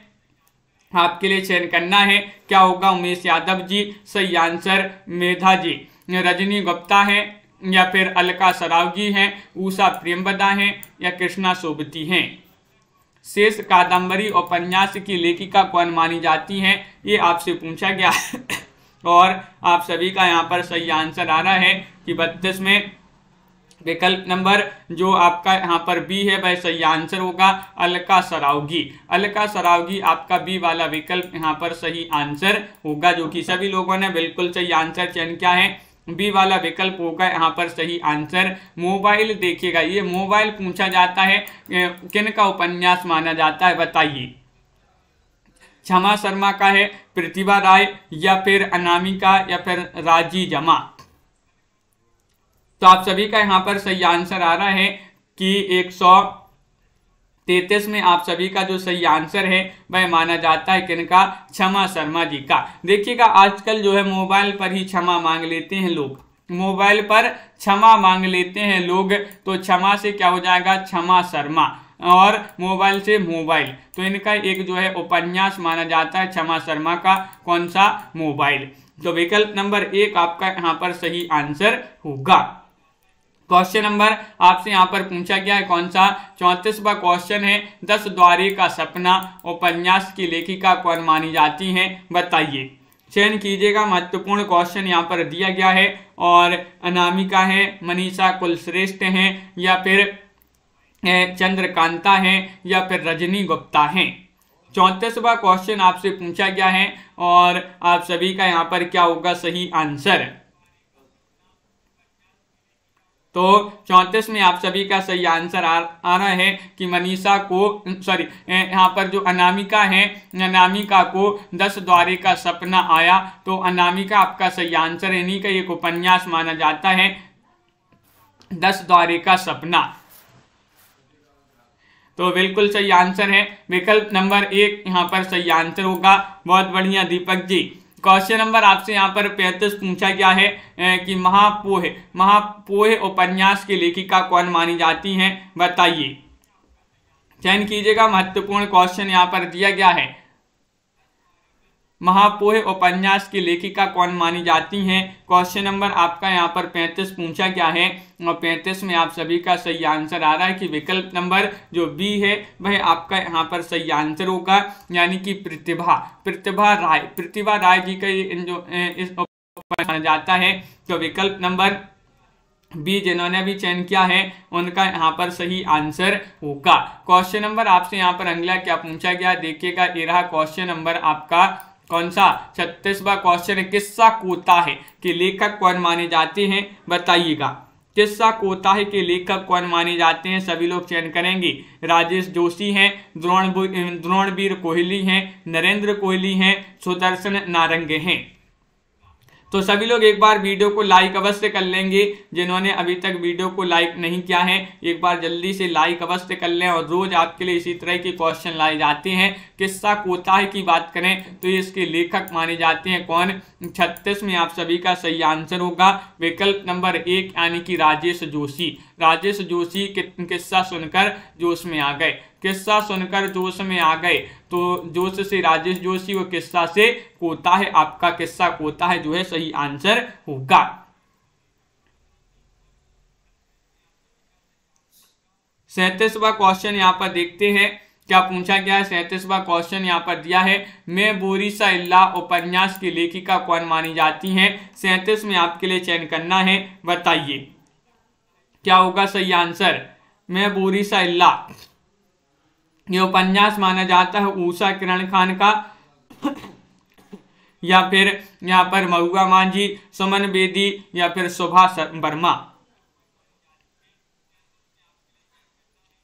आपके लिए चयन करना है, क्या होगा, उमेश यादव जी सही आंसर, मेधा जी, रजनी गुप्ता है या फिर अलका सरावगी हैं, उषा प्रेमवदा हैं या कृष्णा सोबती हैं। शेष कादम्बरी उपन्यास की लेखिका कौन मानी जाती हैं ये आपसे पूछा गया और आप सभी का यहाँ पर सही आंसर आ रहा है कि 32 में विकल्प नंबर जो आपका यहाँ पर B है वह सही आंसर होगा, अलका सरावगी। अलका सरावगी आपका B वाला विकल्प यहाँ पर सही आंसर होगा, जो कि सभी लोगों ने बिल्कुल सही आंसर चयन किया है, B वाला विकल्प होगा यहाँ पर सही आंसर। मोबाइल देखिएगा, ये मोबाइल पूछा जाता है किन का उपन्यास माना जाता है बताइए, क्षमा शर्मा का है, प्रतिभा राय या फिर अनामिका या फिर राजी जमा। तो आप सभी का यहाँ पर सही आंसर आ रहा है कि 133 में आप सभी का जो सही आंसर है वह माना जाता है किनका, क्षमा शर्मा जी का। देखिएगा आजकल जो है मोबाइल पर ही क्षमा मांग लेते हैं लोग, मोबाइल पर क्षमा मांग लेते हैं लोग, तो क्षमा से क्या हो जाएगा, क्षमा शर्मा, और मोबाइल से मोबाइल, तो इनका एक जो है उपन्यास माना जाता है क्षमा शर्मा का, कौन सा, मोबाइल। तो विकल्प नंबर 1 आपका यहाँ पर सही आंसर होगा। क्वेश्चन नंबर आपसे यहाँ पर पूछा गया है कौन सा, 34वां क्वेश्चन है, 10 द्वारे का सपना उपन्यास की लेखिका कौन मानी जाती है, बताइए, चयन कीजिएगा। महत्वपूर्ण क्वेश्चन यहाँ पर दिया गया है, और अनामिका है, मनीषा कुलश्रेष्ठ हैं, या फिर चंद्रकांता हैं, या फिर रजनी गुप्ता हैं। 34वां क्वेश्चन आपसे पूछा गया है और आप सभी का यहाँ पर क्या होगा सही आंसर, तो 34 में आप सभी का सही आंसर आ रहा है कि मनीषा को, सॉरी यहाँ पर जो अनामिका है, अनामिका को 10 द्वारे का सपना आया, तो अनामिका आपका सही आंसर है, इन्हीं का एक उपन्यास माना जाता है 10 द्वारे का सपना, तो बिल्कुल सही आंसर है। विकल्प नंबर 1 यहाँ पर सही आंसर होगा। बहुत बढ़िया दीपक जी। क्वेश्चन नंबर आपसे यहाँ पर 35 पूछा गया है कि महापोहे, महापोहे उपन्यास की लेखिका कौन मानी जाती हैं, बताइए, चयन कीजिएगा। महत्वपूर्ण क्वेश्चन यहाँ पर दिया गया है, महापोहे उपन्यास की लेखिका कौन मानी जाती हैं। क्वेश्चन नंबर आपका यहाँ पर 35 पूछा गया है और 35 में आप सभी का सही आंसर आ रहा है कि विकल्प नंबर जो बी है वह आपका यहाँ पर सही आंसर होगा, यानी कि प्रतिभा, प्रतिभा राय जी का जो इस माना जाता है, तो विकल्प नंबर बी जिन्होंने भी चयन किया है उनका यहाँ पर सही आंसर होगा। क्वेश्चन नंबर आपसे यहाँ पर अगला क्या पूछा गया, देखिएगा, ये रहा क्वेश्चन नंबर आपका कौन सा, 36वां क्वेश्चन, किस्सा कोताही है कि लेखक कौन माने जाते हैं, बताइएगा, किस्सा कोताही है कि लेखक कौन माने जाते हैं, सभी लोग चयन करेंगे। राजेश जोशी हैं, द्रोणवीर कोहली हैं, नरेंद्र कोहली हैं, सुदर्शन नारंगे हैं। तो सभी लोग एक बार वीडियो को लाइक अवश्य कर लेंगे, जिन्होंने अभी तक वीडियो को लाइक नहीं किया है एक बार जल्दी से लाइक अवश्य कर लें, और रोज आपके लिए इसी तरह के क्वेश्चन लाए जाते हैं। किस्सा कोताही की बात करें तो इसके लेखक माने जाते हैं कौन, 36 में आप सभी का सही आंसर होगा विकल्प नंबर 1, यानी कि राजेश जोशी। राजेश जोशी किस्सा सुनकर जोश में आ गए, किस्सा सुनकर जोश में आ गए, तो जोश से राजेश जोशी और किस्सा से कोताही है, आपका किस्सा कोताही है जो है सही आंसर होगा। सैंतीसवां क्वेश्चन यहाँ पर देखते हैं क्या पूछा गया है। 37वां क्वेश्चन यहाँ पर दिया है, मैं बोरी सा इल्ला उपन्यास की लेखिका कौन मानी जाती हैं। 37 में आपके लिए चयन करना है, बताइए क्या होगा सही आंसर। मैं बोरी सा इल्ला ये उपन्यास माना जाता है उषा किरण खान का, या फिर यहाँ पर महुआ मांझी, सुमन बेदी, या फिर शोभा वर्मा,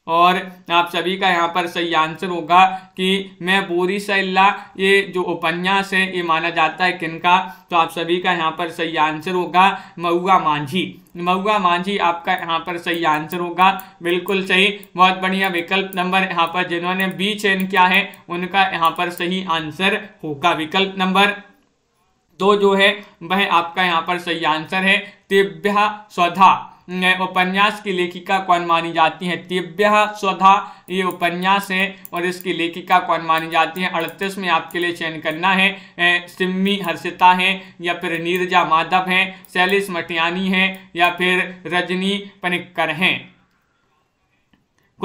और आप सभी का यहाँ पर सही आंसर होगा कि मैं बोरी सा इल्ला ये जो उपन्यास है ये माना जाता है किनका, तो आप सभी का यहाँ पर सही आंसर होगा महुआ मांझी। महुआ मांझी आपका यहाँ पर सही आंसर होगा, बिल्कुल सही, बहुत बढ़िया। विकल्प नंबर यहाँ पर जिन्होंने बी चयन किया है उनका यहाँ पर सही आंसर होगा। विकल्प नंबर 2 जो है वह आपका यहाँ पर सही आंसर है। दिव्या स्वधा उपन्यास की लेखिका कौन मानी जाती हैं। दिव्या स्वधा ये उपन्यास है और इसकी लेखिका कौन मानी जाती हैं। 38 में आपके लिए चयन करना है, सिम्मी हर्षिता हैं, या फिर नीरजा माधव हैं, शैलेश मटियानी हैं, या फिर रजनी पनिक्कर हैं।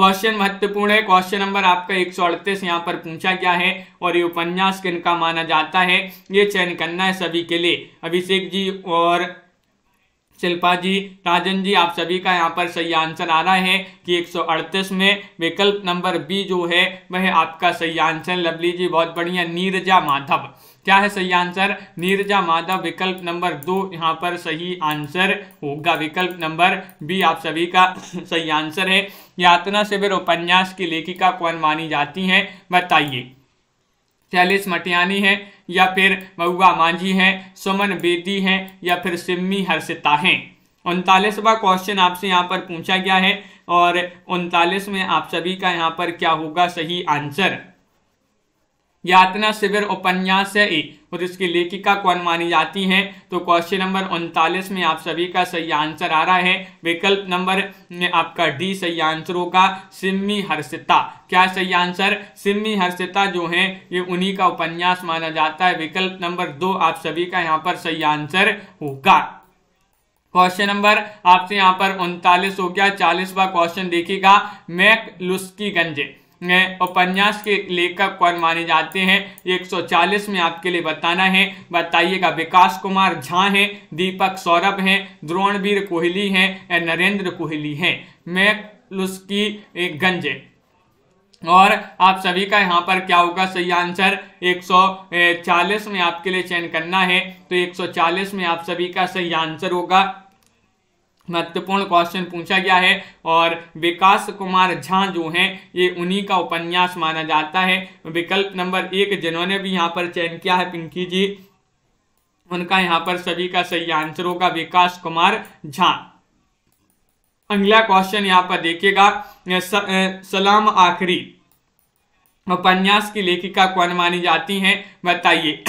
क्वेश्चन महत्वपूर्ण है। क्वेश्चन नंबर आपका 138 यहाँ पर पूछा गया है और ये उपन्यास किनका माना जाता है, ये चयन करना है सभी के लिए। अभिषेक जी और शिल्पा जी, राजन जी, आप सभी का यहाँ पर सही आंसर आ रहा है कि 138 में विकल्प नंबर बी जो है वह आपका सही आंसर। लवली जी बहुत बढ़िया, नीरजा माधव क्या है सही आंसर, नीरजा माधव। विकल्प नंबर 2 यहाँ पर सही आंसर होगा। विकल्प नंबर बी आप सभी का सही आंसर है। यातना शिविर उपन्यास की लेखिका कौन मानी जाती हैं, बताइए। शैलेश मटियानी हैं, या फिर महुआ मांझी हैं, सुमन बेदी हैं, या फिर सिम्मी हर्षिता हैं, 39वां क्वेश्चन आपसे यहाँ पर पूछा गया है और 39 में आप सभी का यहाँ पर क्या होगा सही आंसर। यातना शिविर उपन्यास है और इसकी लेखिका कौन मानी जाती हैं, तो क्वेश्चन नंबर 39 में आप सभी का सही आंसर आ रहा है, विकल्प नंबर आपका डी सही आंसर होगा, सिम्मी हर्षिता। क्या सही आंसर? सिम्मी हर्षिता जो है ये उन्हीं का उपन्यास माना जाता है, विकल्प नंबर 2 आप सभी का यहाँ पर सही आंसर होगा। क्वेश्चन नंबर आपसे यहाँ पर 39 हो गया। 40वां क्वेश्चन देखिएगा, मैकलुस्कीगंज उपन्यास के लेखक कौन माने जाते हैं, 140 में आपके लिए बताना है, बताइएगा। विकास कुमार झा हैं, दीपक सौरभ हैं, द्रोणवीर कोहली हैं या नरेंद्र कोहली हैं। मैकलुस्कीगंज और आप सभी का यहाँ पर क्या होगा सही आंसर, 140 में आपके लिए चयन करना है, तो 140 में आप सभी का सही आंसर होगा। महत्वपूर्ण क्वेश्चन पूछा गया है और विकास कुमार झा जो हैं ये उन्हीं का उपन्यास माना जाता है, विकल्प नंबर 1 जिन्होंने भी यहाँ पर चयन किया है पिंकी जी, उनका यहाँ पर सभी का सही आंसर होगा, विकास कुमार झा। अगला क्वेश्चन यहाँ पर देखिएगा, सलाम आखिरी उपन्यास की लेखिका कौन मानी जाती हैं, बताइए।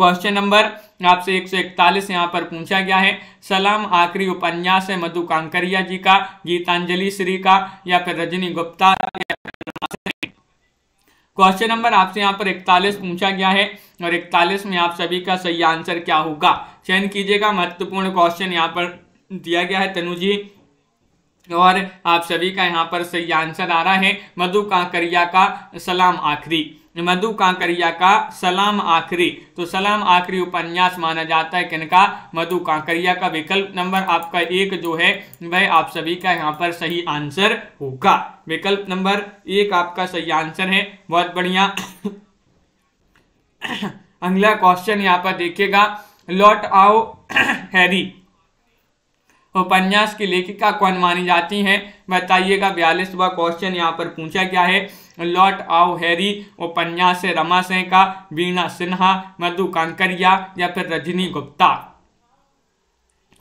क्वेश्चन नंबर आपसे 141 यहाँ पर पूछा गया है। सलाम आखिरी उपन्यास है मधु कांकरिया जी का, गीतांजलि श्री का या फिर रजनी गुप्ता। क्वेश्चन नंबर आपसे यहाँ पर 41 पूछा गया है और 41 में आप सभी का सही आंसर क्या होगा चयन कीजिएगा। महत्वपूर्ण क्वेश्चन यहाँ पर दिया गया है तनु जी और आप सभी का यहाँ पर सही आंसर आ रहा है, मधु कांकरिया का सलाम आखिरी। मधु कांकरिया का सलाम आखिरी, तो सलाम आखिरी उपन्यास माना जाता है किनका, मधु कांकरिया का, विकल्प नंबर आपका 1 जो है वह आप सभी का यहाँ पर सही आंसर होगा, विकल्प नंबर 1 आपका सही आंसर है। बहुत बढ़िया। अगला क्वेश्चन यहाँ पर देखिएगा, लौट आओ हैरी उपन्यास की लेखिका कौन मानी जाती हैं, बताइएगा। 42वां क्वेश्चन यहाँ पर पूछा गया है, लौट आओ हैरी उपन्यास से रमा सिंह का, वीणा सिन्हा, मधु कांकरिया या फिर रजनी गुप्ता।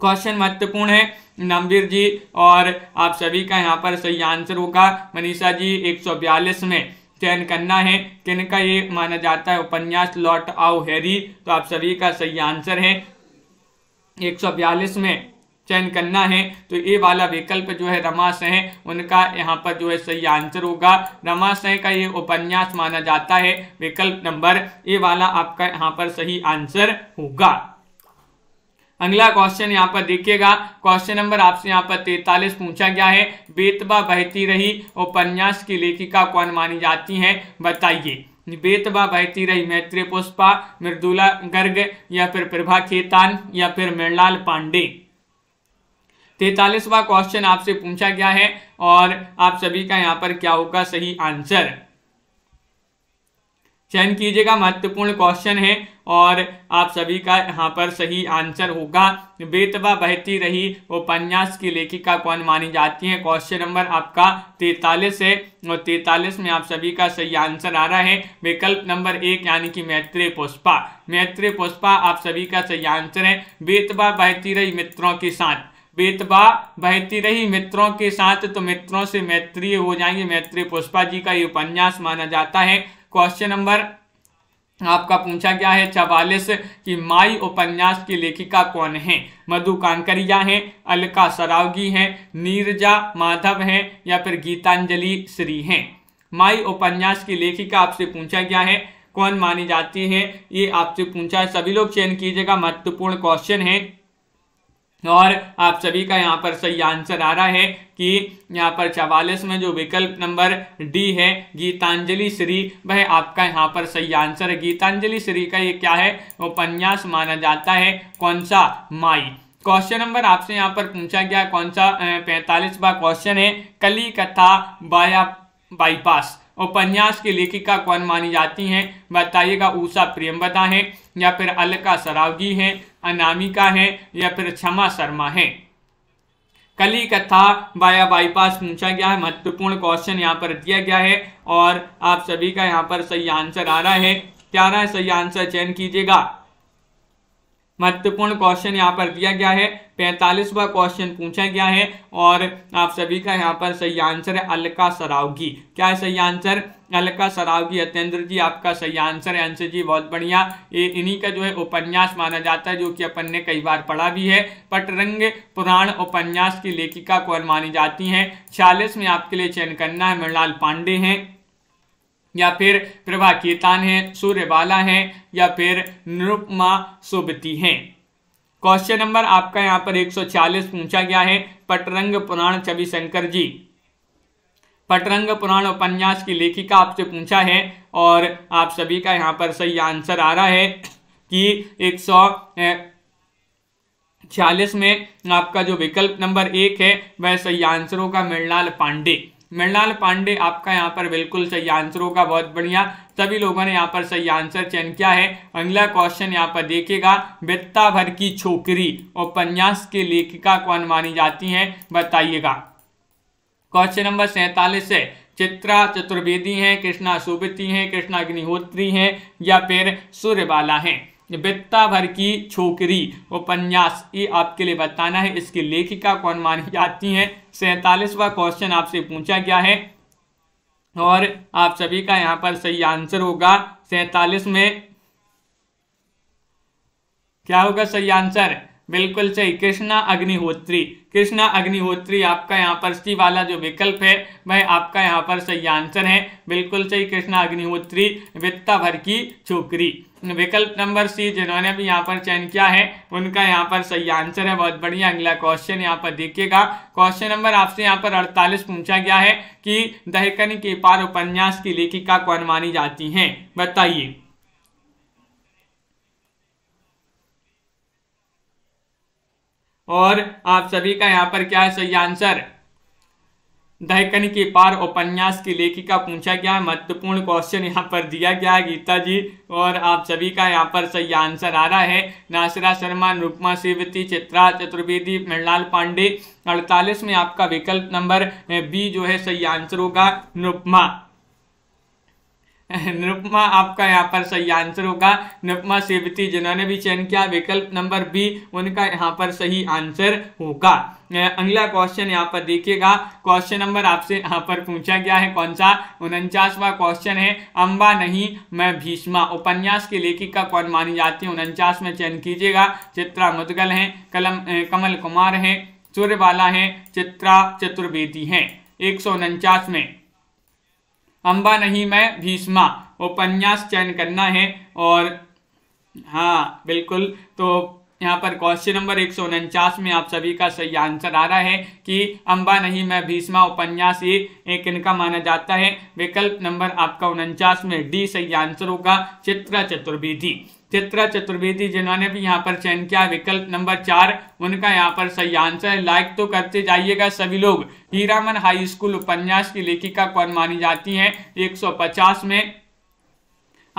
क्वेश्चन महत्वपूर्ण है नमवीर जी और आप सभी का यहाँ पर सही आंसर होगा, मनीषा जी 142 में चयन करना है, किनका ये माना जाता है उपन्यास, लौट आओ हैरी, तो आप सभी का सही आंसर है, 142 में चयन करना है, तो ये वाला विकल्प जो है रमा सिंह उनका यहाँ पर जो है सही आंसर होगा। रमा सिंह का ये उपन्यास माना जाता है, विकल्प नंबर ये वाला आपका यहाँ पर सही आंसर होगा। अगला क्वेश्चन यहाँ पर देखिएगा, क्वेश्चन नंबर आपसे यहाँ पर 43 पूछा गया है। बेतवा बहती रही उपन्यास की लेखिका कौन मानी जाती हैं, बताइए। बेतवा बहती रही मैत्री पुष्पा, मृदुला गर्ग या फिर प्रभा खेतान या फिर मृणाल पांडे। 43वां क्वेश्चन आपसे पूछा गया है और आप सभी का यहाँ पर क्या होगा सही आंसर चयन कीजिएगा। महत्वपूर्ण क्वेश्चन है और आप सभी का यहाँ पर सही आंसर होगा। बेतवा बहती रही उपन्यास की लेखिका कौन मानी जाती है, क्वेश्चन नंबर आपका 43 है और 43 में आप सभी का सही आंसर आ रहा है, विकल्प नंबर 1 यानी कि मैत्री पुष्पा। मैत्री पुष्पा आप सभी का सही आंसर है। बेतवा बहती रही मित्रों के साथ, बेतवा बहती रही मित्रों के साथ, तो मित्रों से मैत्री हो जाएंगे, मैत्री पुष्पा जी का ये उपन्यास माना जाता है। क्वेश्चन नंबर आपका पूछा गया है 44 कि माई उपन्यास की लेखिका कौन है, मधु कांकरिया हैं, अलका सरावगी हैं, नीरजा माधव हैं या फिर गीतांजलि श्री हैं। माई उपन्यास की लेखिका आपसे पूछा गया है कौन मानी जाती है, ये आपसे पूछा है, सभी लोग चयन कीजिएगा। महत्वपूर्ण क्वेश्चन है और आप सभी का यहाँ पर सही आंसर आ रहा है कि यहाँ पर 44 में जो विकल्प नंबर डी है गीतांजलि श्री, वह आपका यहाँ पर सही आंसर है। गीतांजलि श्री का ये क्या है उपन्यास माना जाता है, कौन सा, माई। क्वेश्चन नंबर आपसे यहाँ पर पूछा गया कौन सा, 45वां क्वेश्चन है, कली कथा बाया बाईपास उपन्यास की लेखिका कौन मानी जाती हैं, बताइएगा। उषा प्रेमवदा हैं या फिर अलका सरावगी हैं, अनामिका हैं या फिर क्षमा शर्मा हैं। कली कथा बाया बाईपास पूछा गया है, महत्वपूर्ण क्वेश्चन यहाँ पर दिया गया है और आप सभी का यहाँ पर सही आंसर आ रहा है। क्या रहा है सही आंसर चयन कीजिएगा। महत्वपूर्ण क्वेश्चन यहाँ पर दिया गया है, 45वां क्वेश्चन पूछा गया है और आप सभी का यहाँ पर सही आंसर है अलका सरावगी। क्या है सही आंसर? अलका सरावगी। यतेंद्र जी आपका सही आंसर है। अंश जी बहुत बढ़िया। ये इन्हीं का जो है उपन्यास माना जाता है, जो कि अपन ने कई बार पढ़ा भी है। पटरंग पुराण उपन्यास की लेखिका कौन मानी जाती हैं? 46 में आपके लिए चयन करना है। मृणाल पांडे हैं या फिर प्रभा केतान है, सूर्यबाला है या फिर निरुपमा सुबती हैं। क्वेश्चन नंबर आपका यहाँ पर 140 पूछा गया है। पटरंग पुराण छवि शंकर जी, पटरंग पुराण उपन्यास की लेखिका आपसे पूछा है और आप सभी का यहाँ पर सही आंसर आ रहा है कि 140 में आपका जो विकल्प नंबर 1 है वह सही आंसर होगा मृणाल पांडे। मृणाल पांडे आपका यहाँ पर बिल्कुल सही आंसर होगा। बहुत बढ़िया, सभी लोगों ने यहाँ पर सही आंसर चयन किया है। अगला क्वेश्चन यहाँ पर देखिएगा, बित्ता भर की छोकरी उपन्यास के लेखिका कौन मानी जाती हैं? बताइएगा। क्वेश्चन नंबर 47 है, चित्रा चतुर्वेदी हैं, कृष्णा सुबती हैं, कृष्णा अग्निहोत्री हैं या फिर सूर्यबाला हैं। बित्ता भर की छोकरी उपन्यास ये आपके लिए बताना है, इसकी लेखिका कौन मानी जाती हैं। 47वां क्वेश्चन आपसे पूछा गया है और आप सभी का यहाँ पर सही आंसर होगा 47 में क्या होगा सही आंसर? बिल्कुल सही, कृष्णा अग्निहोत्री। कृष्णा अग्निहोत्री आपका यहाँ पर सी वाला जो विकल्प है वह आपका यहाँ पर सही आंसर है। बिल्कुल सही, कृष्णा अग्निहोत्री बित्ता भर की छोकरी। विकल्प नंबर सी जिन्होंने भी यहाँ पर चयन किया है उनका यहाँ पर सही आंसर है। बहुत बढ़िया। अगला क्वेश्चन यहाँ पर देखिएगा, क्वेश्चन नंबर आपसे यहाँ पर 48 पूछा गया है कि दहकनी के पार उपन्यास की लेखिका कौन मानी जाती हैं? बताइए। और आप सभी का यहाँ पर क्या है सही आंसर? दहकनी के पार उपन्यास की लेखिका पूछा गया है। महत्वपूर्ण क्वेश्चन यहाँ पर दिया गया है गीता जी और आप सभी का यहाँ पर सही आंसर आ रहा है। नासिरा शर्मा, निरुपमा सुबती, चित्रा चतुर्वेदी, मृणाल पांडे। 48 में आपका विकल्प नंबर बी जो है सही आंसर होगा निरुपमा। निरुपमा आपका यहाँ पर सही आंसर होगा। निरुपमा सुबती जिन्होंने भी चयन किया विकल्प नंबर बी उनका यहाँ पर सही आंसर होगा। अगला क्वेश्चन यहाँ पर देखिएगा, क्वेश्चन नंबर आपसे यहाँ पर पूछा गया है कौन सा? 49वां क्वेश्चन है, अम्बा नहीं मैं भीष्मा उपन्यास की लेखिका कौन मानी जाती है? 49 में चयन कीजिएगा। चित्रा मुदगल हैं, कमल कुमार हैं, सूर्यबाला हैं, चित्रा चतुर्वेदी हैं। 149 में अम्बा नहीं मैं भीष्मा उपन्यास चयन करना है और हाँ बिल्कुल, तो यहाँ पर क्वेश्चन नंबर 149 में आप सभी का सही आंसर आ रहा है कि अम्बा नहीं मैं भीष्मा उपन्यास ये एक इनका माना जाता है। विकल्प नंबर आपका 49 में डी सही आंसर होगा, चित्रा चतुर्वेदी। चित्रा चतुर्वेदी जिन्होंने भी यहाँ पर चयन किया विकल्प नंबर 4 उनका यहाँ पर सही आंसर है। लाइक तो करते जाइएगा सभी लोग। हीरामन हाई स्कूल उपन्यास की लेखिका कौन मानी जाती हैं? 150 में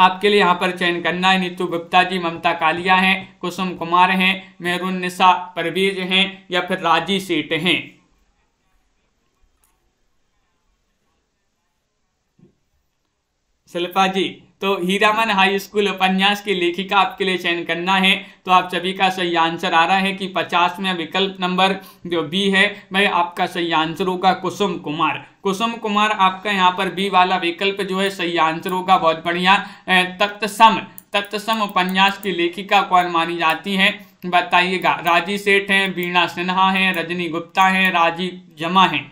आपके लिए यहाँ पर चयन करना है। नीतू गुप्ता जी, ममता कालिया हैं, कुसुम कुमार हैं, मेहरुन्निसा परवेज हैं या फिर राजी सेठ हैं। शिल्पा जी, तो हीरामन हाई स्कूल उपन्यास की लेखिका आपके लिए चयन करना है, तो आप सभी का सही आंसर आ रहा है कि 50 में विकल्प नंबर जो बी है वह आपका सही आंसर होगा, कुसुम कुमार। कुसुम कुमार आपका यहाँ पर बी वाला विकल्प जो है सही आंसर होगा। बहुत बढ़िया। तत्सम उपन्यास की लेखिका कौन मानी जाती हैं? बताइएगा। राजी सेठ हैं, वीणा सिन्हा हैं, रजनी गुप्ता हैं, राजीव जमा हैं।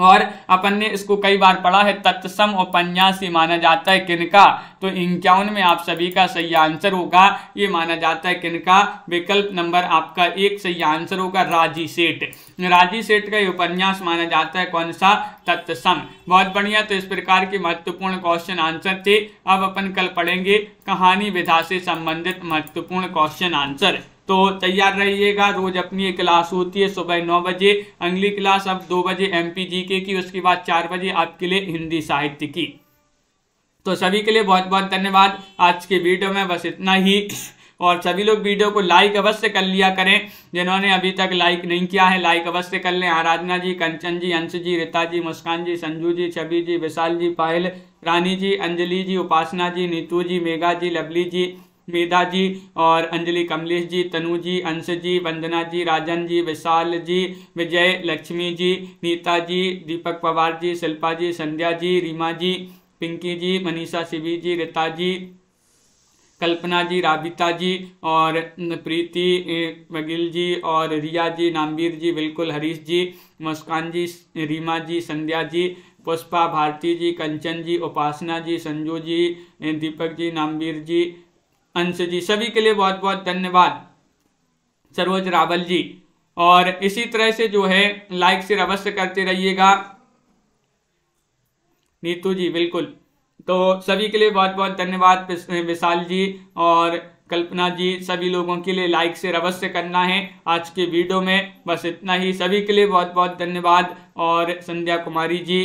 और अपन ने इसको कई बार पढ़ा है, तत्सम उपन्यास ही माना जाता है किनका? तो 51 में आप सभी का सही आंसर होगा, ये माना जाता है किनका? विकल्प नंबर आपका 1 सही आंसर होगा, राजी सेठ। राजी सेठ का ये उपन्यास माना जाता है कौन सा? तत्सम। बहुत बढ़िया। तो इस प्रकार के महत्वपूर्ण क्वेश्चन आंसर थे। अब अपन कल पढ़ेंगे कहानी विधा से संबंधित महत्वपूर्ण क्वेश्चन आंसर। तो तैयार रहिएगा। रोज अपनी एक क्लास होती है सुबह 9 बजे। अगली क्लास अब 2 बजे MP GK की, उसके बाद 4 बजे आपके लिए हिंदी साहित्य की। तो सभी के लिए बहुत बहुत धन्यवाद। आज के वीडियो में बस इतना ही और सभी लोग वीडियो को लाइक अवश्य कर लिया करें। जिन्होंने अभी तक लाइक नहीं किया है लाइक अवश्य कर लें। आराधना जी, कंचन जी, अंश जी, रीता जी, मुस्कान जी, संजू जी, छवि जी, विशाल जी, पायल, रानी जी, अंजलि जी, उपासना जी, नीतू जी, मेघा जी, लवली जी, मेधा जी और अंजलि कमलेश जी, तनु जी, अंश जी, वंदना जी, राजन जी, विशाल जी, विजय लक्ष्मी जी, नीता जी, दीपक पवार जी, शिल्पा जी, संध्या जी, रीमा जी, पिंकी जी, मनीषा शिवी जी, रीता जी, कल्पना जी, राबिता जी और प्रीति बघेल जी और रिया जी, नामवीर जी, बिल्कुल हरीश जी, मुस्कान जी, रीमा जी, संध्या जी, पुष्पा, भारती जी, कंचन जी, उपासना जी, संजू जी, दीपक जी, नामवीर जी, अंश जी, सभी के लिए बहुत बहुत धन्यवाद। सरोज रावल जी, और इसी तरह से जो है लाइक शेयर अवश्य करते रहिएगा। नीतू जी बिल्कुल, तो सभी के लिए बहुत बहुत धन्यवाद। विशाल जी और कल्पना जी, सभी लोगों के लिए लाइक शेयर अवश्य करना है। आज के वीडियो में बस इतना ही, सभी के लिए बहुत बहुत धन्यवाद। और संध्या कुमारी जी,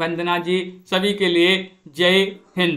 वंदना जी, सभी के लिए जय हिंद।